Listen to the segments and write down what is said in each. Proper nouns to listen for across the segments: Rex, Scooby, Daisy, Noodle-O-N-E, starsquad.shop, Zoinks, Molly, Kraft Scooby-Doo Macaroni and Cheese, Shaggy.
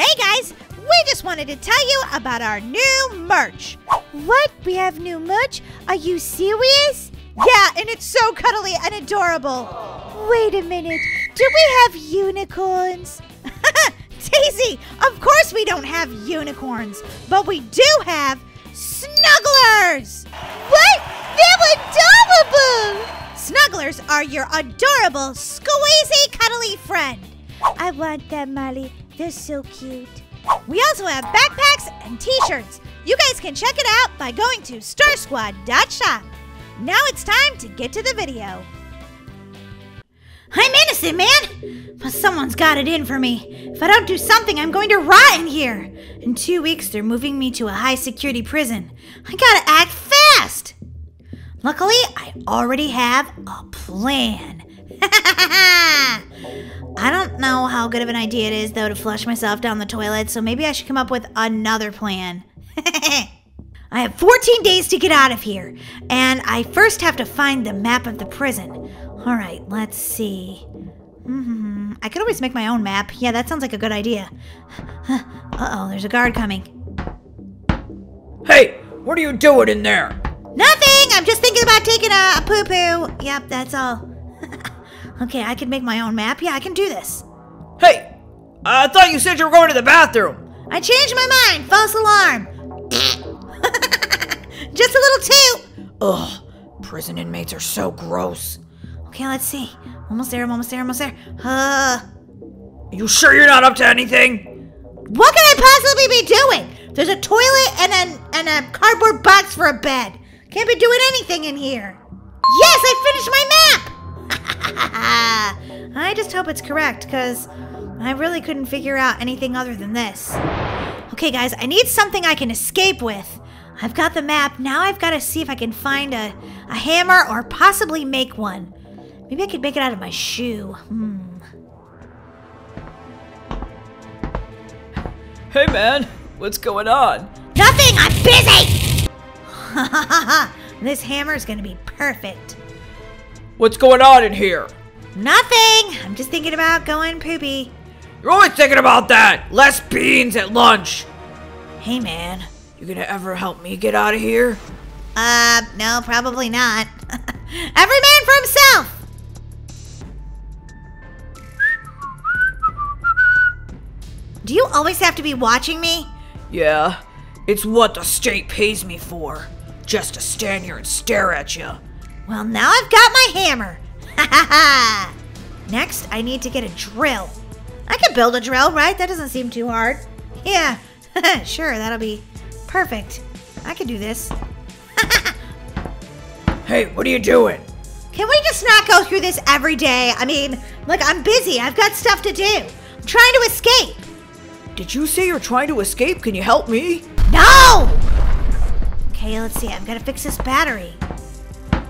Hey guys, we just wanted to tell you about our new merch. What? We have new merch? Are you serious? Yeah, and it's so cuddly and adorable. Wait a minute, do we have unicorns? Daisy, of course we don't have unicorns, but we do have snugglers. What? They're adorable! Snugglers are your adorable, squeezy, cuddly friend. I want them, Molly. They're so cute. We also have backpacks and t-shirts. You guys can check it out by going to starsquad.shop. Now it's time to get to the video. I'm innocent, man! But someone's got it in for me. If I don't do something, I'm going to rot in here. In 2 weeks, they're moving me to a high-security prison. I gotta act fast! Luckily, I already have a plan. I don't know how good of an idea it is, though, to flush myself down the toilet, so maybe I should come up with another plan. I have 14 days to get out of here, and I first have to find the map of the prison. All right, let's see. I could always make my own map. Yeah, that sounds like a good idea. Uh-oh, there's a guard coming. Hey, what are you doing in there? Nothing! I'm just thinking about taking a poo-poo. Yep, that's all. Okay, I can make my own map. Yeah, I can do this. Hey, I thought you said you were going to the bathroom. I changed my mind. False alarm. Just a little too. Ugh, prison inmates are so gross. Okay, let's see. Almost there, I'm almost there, almost there. You sure you're not up to anything? What could I possibly be doing? There's a toilet and a cardboard box for a bed. Can't be doing anything in here. Yes, I finished my map. I just hope it's correct, because I really couldn't figure out anything other than this. Okay, guys, I need something I can escape with. I've got the map. Now I've got to see if I can find a hammer or possibly make one. Maybe I could make it out of my shoe. Hey, man. What's going on? Nothing. I'm busy. This hammer's going to be perfect. What's going on in here? Nothing. I'm just thinking about going poopy. You're always thinking about that. Less beans at lunch. Hey, man. You gonna ever help me get out of here? No, probably not. Every man for himself. Do you always have to be watching me? Yeah. It's what the state pays me for. Just to stand here and stare at you. Well, now I've got my hammer. Next, I need to get a drill. I can build a drill, right? That doesn't seem too hard. Yeah, sure, that'll be perfect. I can do this. Hey, what are you doing? Can we just not go through this every day? I mean, look, I'm busy. I've got stuff to do. I'm trying to escape. Did you say you're trying to escape? Can you help me? No! Okay, let's see. I've got to fix this battery.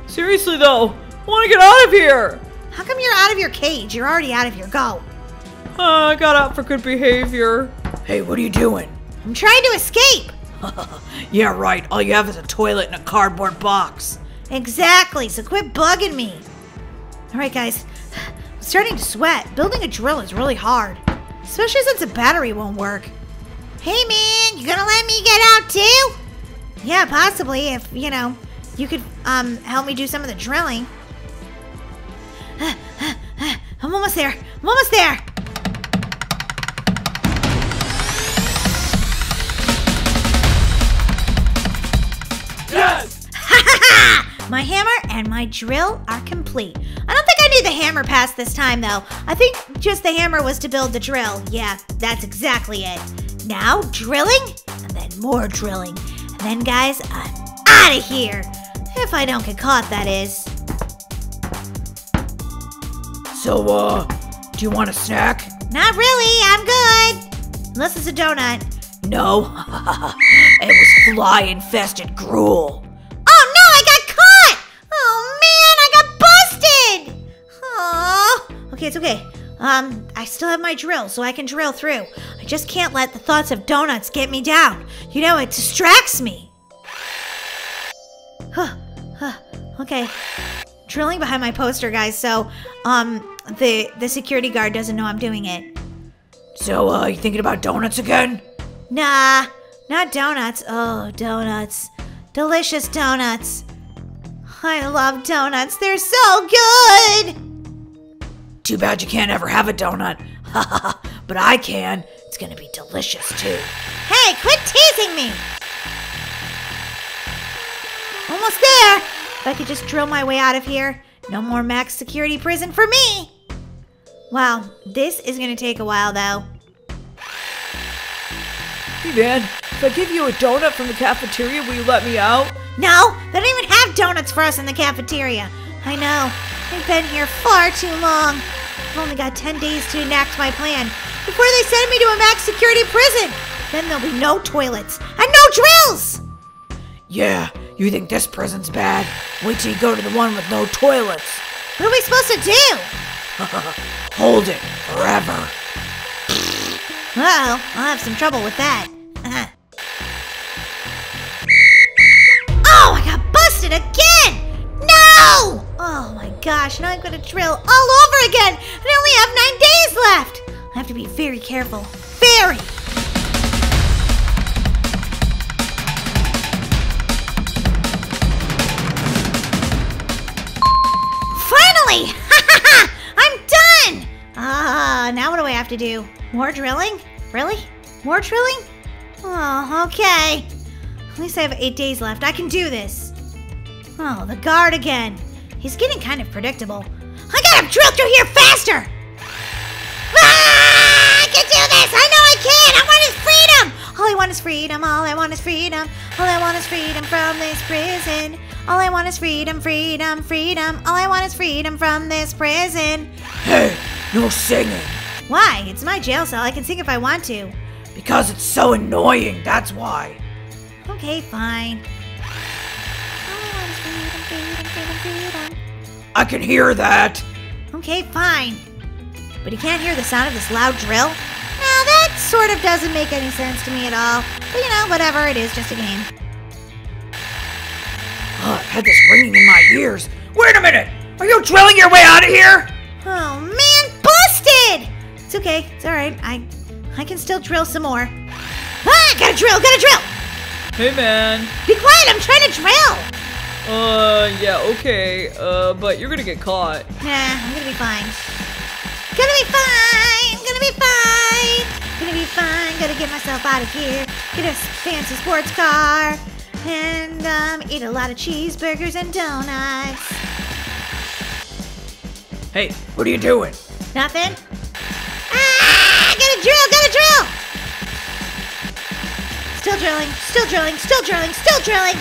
Seriously, though, I want to get out of here. How come you're out of your cage? You're already out of here. Go. I got out for good behavior. Hey, what are you doing? I'm trying to escape. Yeah, right. All you have is a toilet and a cardboard box. Exactly. So quit bugging me. All right, guys. I'm starting to sweat. Building a drill is really hard, especially since the battery won't work. Hey, man, you gonna let me get out too? Yeah, possibly. If you know. You could help me do some of the drilling. I'm almost there. I'm almost there. Yes! My hammer and my drill are complete. I don't think I need the hammer pass this time, though. I think just the hammer was to build the drill. Yeah, that's exactly it. Now drilling, and then more drilling. And then, guys, I'm out of here. If I don't get caught, that is. So, do you want a snack? Not really, I'm good. Unless it's a donut. No, it was fly-infested gruel. Oh no, I got caught! Oh man, I got busted! Oh. Okay, it's okay. I still have my drill, so I can drill through. I just can't let the thoughts of donuts get me down. You know, it distracts me. Okay, drilling behind my poster, guys, so the security guard doesn't know I'm doing it. So, you thinking about donuts again? Nah, not donuts. Oh, donuts. Delicious donuts. I love donuts. They're so good! Too bad you can't ever have a donut. Haha, but I can. It's gonna be delicious, too. Hey, quit teasing me! Almost there! If I could just drill my way out of here. No more max security prison for me! Wow, this is gonna take a while, though. Hey, man, if I give you a donut from the cafeteria, will you let me out? No, they don't even have donuts for us in the cafeteria. I know, I've been here far too long. I've only got 10 days to enact my plan before they send me to a max security prison. Then there'll be no toilets and no drills. Yeah, you think this prison's bad? Wait till you go to the one with no toilets. What are we supposed to do? Hold it forever. Uh-oh, I'll have some trouble with that. Oh, I got busted again! No! Oh my gosh, now I've got to drill all over again! And I only have 9 days left! I have to be very careful. Very! Finally! Ha ha ha! I'm done! Now what do I have to do? More drilling? Really? More drilling? Oh, okay. At least I have 8 days left. I can do this. Oh, the guard again. He's getting kind of predictable. I gotta drill through here faster! Ah, I can do this! I know I can! I want his freedom! All I want is freedom. All I want is freedom. All I want is freedom from this prison. All I want is freedom, freedom, freedom. All I want is freedom from this prison. Hey, no singing. Why? It's my jail cell. I can sing if I want to. Because it's so annoying, that's why. Okay, fine. I can hear that. Okay, fine. But you can't hear the sound of this loud drill? No, that sort of doesn't make any sense to me at all. But you know, whatever, it is just a game. Oh, I've had this ringing in my ears. Wait a minute! Are you drilling your way out of here? Oh, man, busted! It's okay, it's alright. I can still drill some more. Ah, gotta drill, gotta drill! Hey, man. Be quiet, I'm trying to drill! Yeah, okay. But you're gonna get caught. Nah, I'm gonna be fine. Gonna be fine! Gonna be fine! Gonna be fine, gotta get myself out of here. Get a fancy sports car. And, eat a lot of cheeseburgers and donuts. Hey, what are you doing? Nothing. Ah! Gotta drill, gotta drill! Still drilling, still drilling, still drilling, still drilling!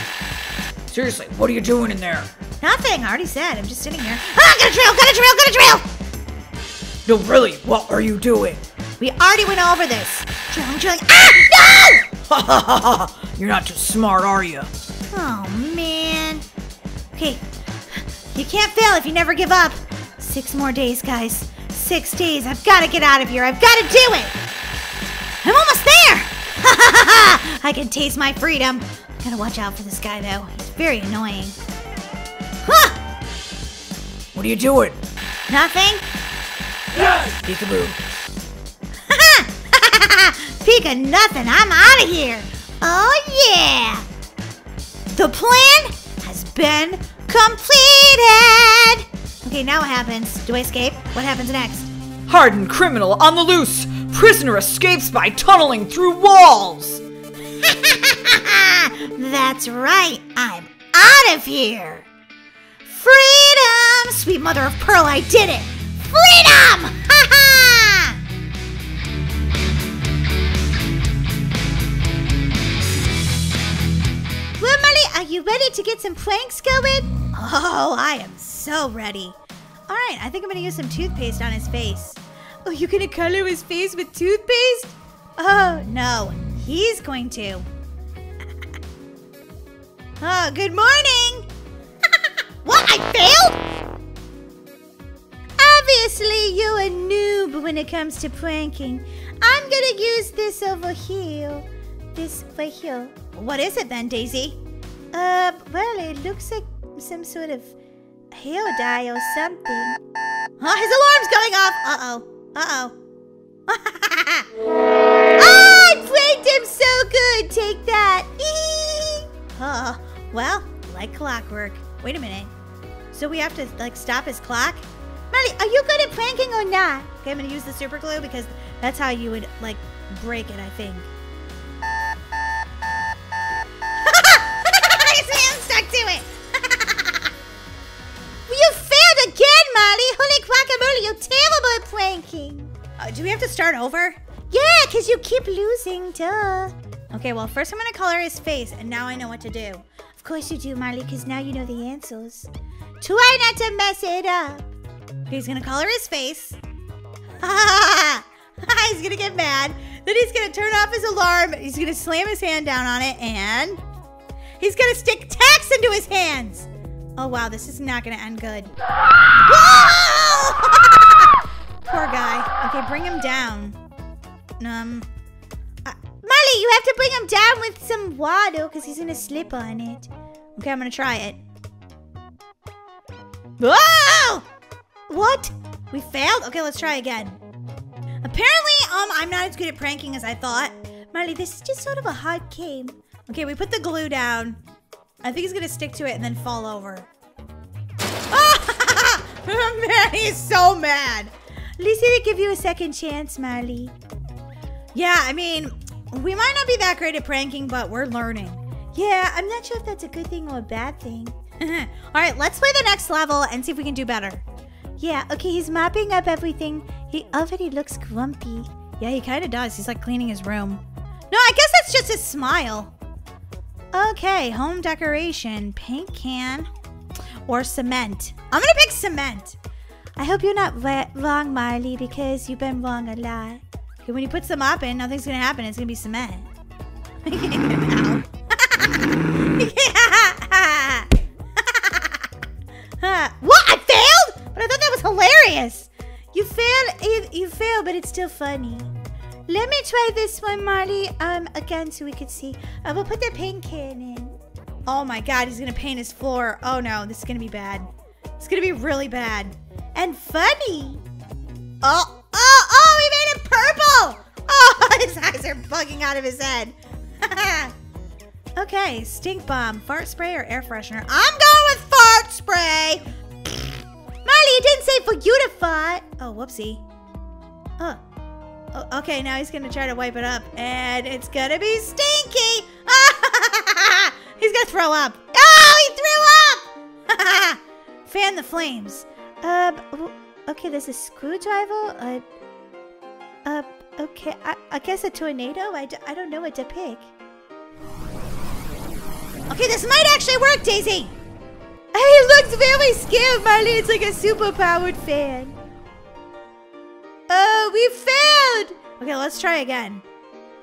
Seriously, what are you doing in there? Nothing, I already said, I'm just sitting here. Ah, gotta drill, gotta drill, gotta drill! No, really, what are you doing? We already went over this. Drilling, drilling, ah, no! Ha ha ha ha, you're not too smart, are you? Oh, man. Okay, you can't fail if you never give up. 6 more days, guys. 6 days, I've gotta get out of here, I've gotta do it! I'm almost there! Ha ha ha ha! I can taste my freedom. Gotta watch out for this guy though. He's very annoying. Huh! What are you doing? Nothing. Yes! Peekaboo. Ha ha! Ha ha ha! Peek a nothing. I'm out of here. Oh yeah! The plan has been completed. Okay, now what happens? Do I escape? What happens next? Hardened criminal on the loose. Prisoner escapes by tunneling through walls! That's right, I'm out of here! Freedom! Sweet mother of pearl, I did it! Freedom! Ha ha! Well, Molly, are you ready to get some pranks going? Oh, I am so ready. Alright, I think I'm gonna use some toothpaste on his face. Oh, you're gonna color his face with toothpaste? Oh, no. He's going to. Oh, good morning! What? I failed? Obviously, you're a noob when it comes to pranking. I'm gonna use this over here. This over here. What is it then, Daisy? Well, it looks like some sort of hair dye or something. Oh, his alarm's going off! Uh-oh. Uh-oh. I pranked him so good. Take that. Well, like clockwork. Wait a minute. So we have to like stop his clock? Molly, are you good at pranking or not? Okay, I'm gonna use the super glue because that's how you would like break it, I think. His hand's stuck to it. You failed again, Molly. Holy guacamole, you're terrible at pranking. Do we have to start over? Yeah, because you keep losing, duh. Okay, well, first I'm gonna color his face, and now I know what to do. Of course you do, Molly, because now you know the answers. Try not to mess it up. He's gonna color his face. He's gonna get mad. Then he's gonna turn off his alarm. He's gonna slam his hand down on it, and he's gonna stick tacks into his hands. Oh wow, this is not gonna end good. Whoa! Poor guy. Okay, bring him down. Molly, you have to bring him down with some water because he's gonna slip on it. Okay, I'm gonna try it. Whoa! What? We failed? Okay, let's try again. Apparently, I'm not as good at pranking as I thought. Molly, this is just sort of a hard game. Okay, we put the glue down. I think he's gonna stick to it and then fall over. Oh! Man, he's so mad. At least he didn't give you a second chance, Molly. Yeah, I mean, we might not be that great at pranking, but we're learning. Yeah, I'm not sure if that's a good thing or a bad thing. All right, let's play the next level and see if we can do better. Yeah, okay, he's mopping up everything. He already looks grumpy. Yeah, he kind of does. He's like cleaning his room. No, I guess that's just his smile. Okay, home decoration. Paint can or cement. I'm gonna pick cement. I hope you're not wrong, Molly, because you've been wrong a lot. Okay, when he puts the mop in, nothing's gonna happen. It's gonna be cement. What? I failed? But I thought that was hilarious. You failed, you failed, but it's still funny. Let me try this one, Molly, again so we could see. I will put the paint can in. Oh my God, he's gonna paint his floor. Oh no, this is gonna be bad. It's gonna be really bad. And funny. Oh, oh, oh, he made it purple. Oh, his eyes are bugging out of his head. Okay, stink bomb, fart spray or air freshener? I'm going with fart spray. Molly, it didn't say for you to fart. Oh, whoopsie. Oh. Oh, okay, now he's gonna try to wipe it up, and it's gonna be stinky. He's gonna throw up. Oh, he threw up! Fan the flames. Okay, there's a screwdriver. Okay, I guess a tornado. I don't know what to pick. Okay, this might actually work, Daisy. He looks very scared, Molly. It's like a super-powered fan. Oh, we failed! Okay, let's try again.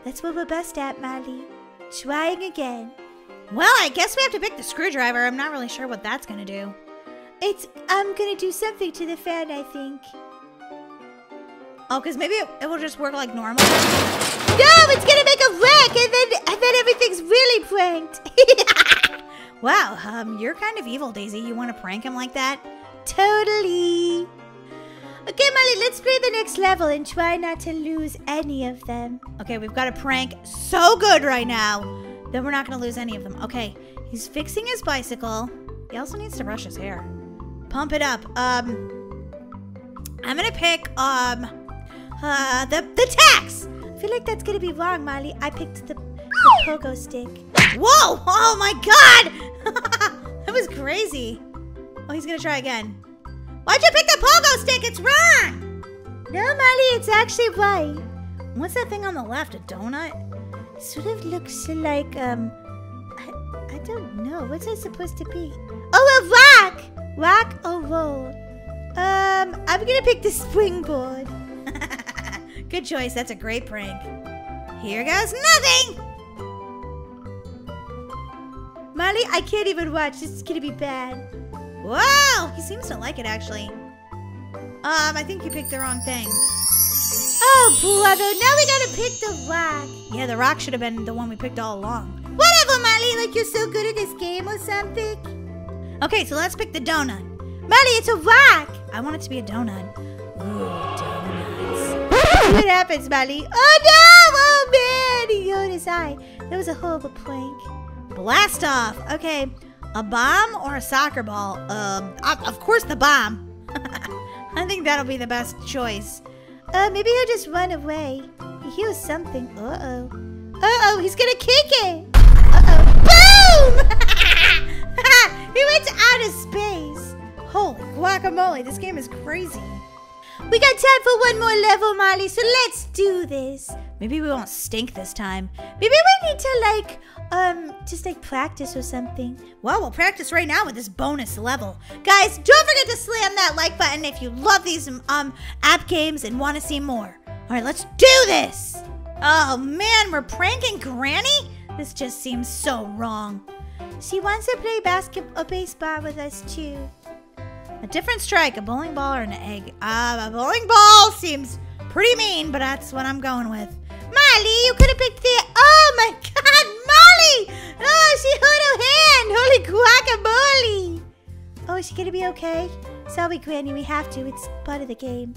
That's what we're best at, Molly. Trying again. Well, I guess we have to pick the screwdriver. I'm not really sure what that's gonna do. I'm gonna do something to the fan, I think. Oh, because maybe it will just work like normal. No, it's gonna make a wreck, and then everything's really pranked. Wow, you're kind of evil, Daisy. You want to prank him like that? Totally. Okay, Molly, let's play the next level and try not to lose any of them. Okay, we've got a prank so good right now that we're not gonna lose any of them. Okay, he's fixing his bicycle. He also needs to brush his hair. Pump it up. I'm gonna pick, the tax. I feel like that's gonna be wrong, Molly. I picked the pogo stick. Whoa, oh my God. That was crazy. Oh, he's gonna try again. Why'd you pick the pogo stick? It's wrong! No, Molly, it's actually right. What's that thing on the left? A donut? It sort of looks like, I don't know. What's it supposed to be? Oh, a rock! Rock or roll? I'm gonna pick the springboard. Good choice. That's a great prank. Here goes nothing! Molly, I can't even watch. This is gonna be bad. Wow, he seems to like it actually. I think you picked the wrong thing. Oh, brother, now we gotta pick the rock. Yeah, the rock should have been the one we picked all along. Whatever, Molly, like you're so good at this game or something. Okay, so let's pick the donut. Molly, it's a rock. I want it to be a donut. Ooh, donuts. What happens, Molly? Oh no! Oh man! Yoda's eye. That was a horrible prank. Blast off. Okay. A bomb or a soccer ball? Of course the bomb. I think that'll be the best choice. Maybe he'll just run away. He hears something. Uh-oh. Uh-oh, he's gonna kick it! Uh-oh. Boom! He went out of space. Holy guacamole, this game is crazy. We got time for one more level, Molly, so let's do this. Maybe we won't stink this time. Maybe we need to, like, just, like, practice or something. Well, we'll practice right now with this bonus level. Guys, don't forget to slam that like button if you love these app games and want to see more. All right, let's do this. Oh, man, we're pranking Granny? This just seems so wrong. She wants to play basketball or baseball with us, too. A different strike, a bowling ball, or an egg? A bowling ball seems pretty mean, but that's what I'm going with. Molly, you could have picked the... Oh, my God, Molly! Oh, she hurt her hand. Holy guacamole. Oh, is she going to be okay? Sorry, Granny, we have to. It's part of the game.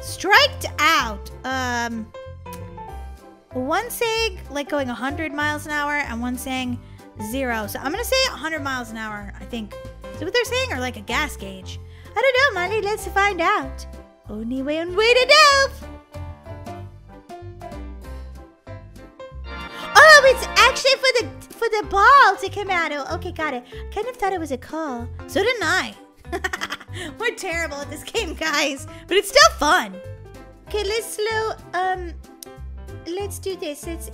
Striked out. One saying, like, going 100 miles an hour, and one saying zero. So I'm going to say 100 miles an hour, I think. Is that what they're saying? Or like a gas gauge? I don't know, Molly. Let's find out. Only one way to know. Oh, it's actually for the ball to come out. Oh, okay, got it. Kind of thought it was a call. So didn't I. We're terrible at this game, guys. But it's still fun. Okay, let's slow. Let's do this. Let's.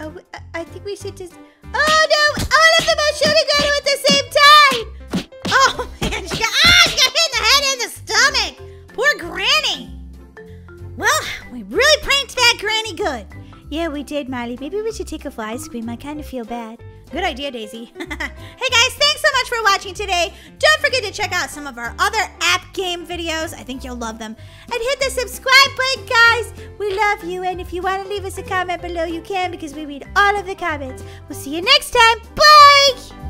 Oh, I think we should just. Oh no! All of them are shooting at him at the same time. Oh, man, she got hit in the head and the stomach. Poor Granny. Well, we really pranked that Granny good. Yeah, we did, Molly. Maybe we should take a fly scream. I kind of feel bad. Good idea, Daisy. Hey, guys, thanks so much for watching today. Don't forget to check out some of our other app game videos. I think you'll love them. And hit the subscribe button, guys. We love you. And if you want to leave us a comment below, you can because we read all of the comments. We'll see you next time. Bye.